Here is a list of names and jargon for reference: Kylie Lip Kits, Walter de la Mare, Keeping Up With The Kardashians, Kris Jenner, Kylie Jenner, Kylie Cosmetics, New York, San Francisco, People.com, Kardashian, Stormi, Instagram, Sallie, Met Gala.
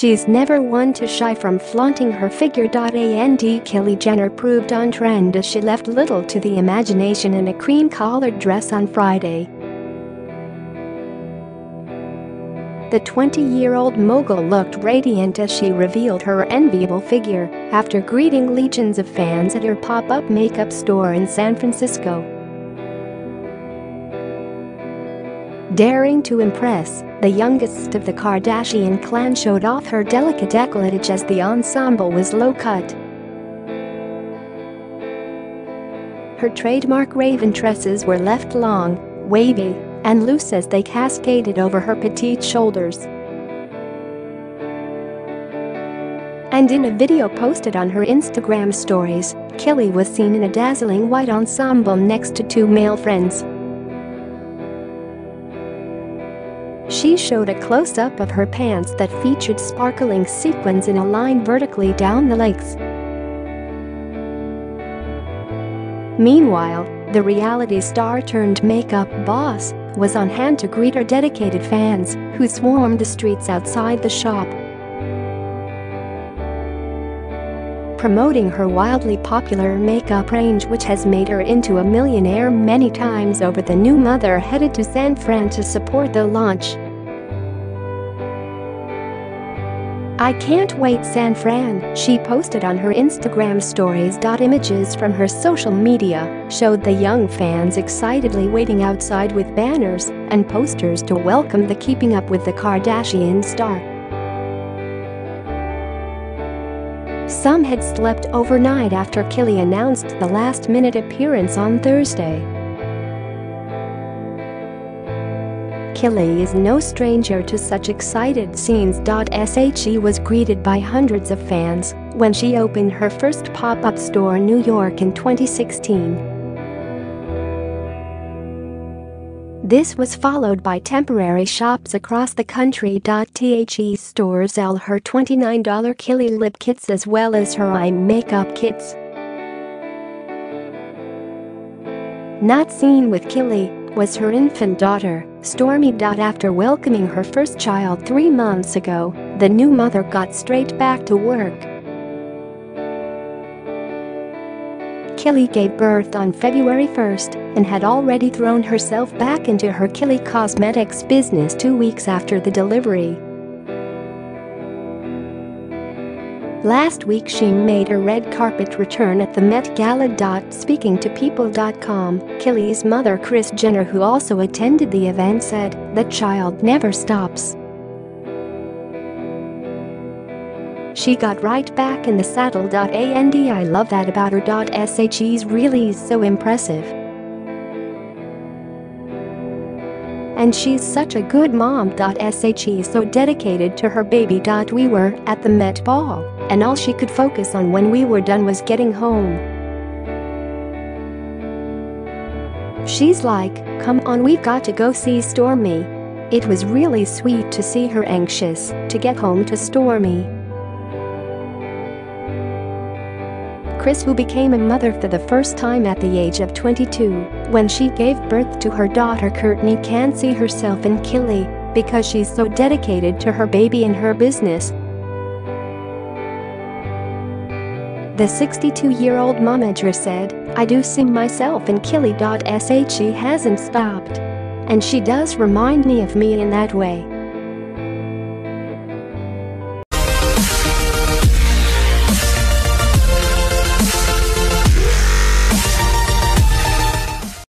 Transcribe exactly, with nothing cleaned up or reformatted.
She's never one to shy from flaunting her figure. And Kylie Jenner proved on trend as she left little to the imagination in a cream-collared dress on Friday. The twenty-year-old mogul looked radiant as she revealed her enviable figure after greeting legions of fans at her pop-up makeup store in San Francisco. Daring to impress, the youngest of the Kardashian clan showed off her delicate décolletage as the ensemble was low-cut. Her trademark raven tresses were left long, wavy, and loose as they cascaded over her petite shoulders. And in a video posted on her Instagram stories, Kylie was seen in a dazzling white ensemble next to two male friends. She showed a close-up of her pants that featured sparkling sequins in a line vertically down the legs. Meanwhile, the reality star-turned-makeup boss was on hand to greet her dedicated fans, who swarmed the streets outside the shop. Promoting her wildly popular makeup range, which has made her into a millionaire many times over, the new mother headed to San Fran to support the launch. "I can't wait, San Fran," she posted on her Instagram stories. Images from her social media showed the young fans excitedly waiting outside with banners and posters to welcome the Keeping Up with the Kardashian star. Some had slept overnight after Kylie announced the last-minute appearance on Thursday. Kylie is no stranger to such excited scenes. She was greeted by hundreds of fans when she opened her first pop-up store in New York in twenty sixteen. This was followed by temporary shops across the country. The stores sell her twenty-nine dollar Kylie Lip Kits as well as her eye makeup kits. Not seen with Kylie was her infant daughter, Stormi. After welcoming her first child three months ago, the new mother got straight back to work. Kylie gave birth on February first and had already thrown herself back into her Kylie Cosmetics business two weeks after the delivery. Last week she made her red carpet return at the Met Gala. Speaking to People dot com, Kylie's mother Kris Jenner, who also attended the event, said, "The child never stops. She got right back in the saddle. And I love that about her. She's really so impressive. And she's such a good mom. She's so dedicated to her baby. We were at the Met Ball, and all she could focus on when we were done was getting home. She's like, come on, we've got to go see Stormi. It was really sweet to see her anxious to get home to Stormi." Kris, who became a mother for the first time at the age of twenty-two, when she gave birth to her daughter Courtney, can see herself in Kylie because she's so dedicated to her baby and her business. The sixty-two-year-old momager said, "I do see myself in Kylie. She hasn't stopped. And she does remind me of me in that way.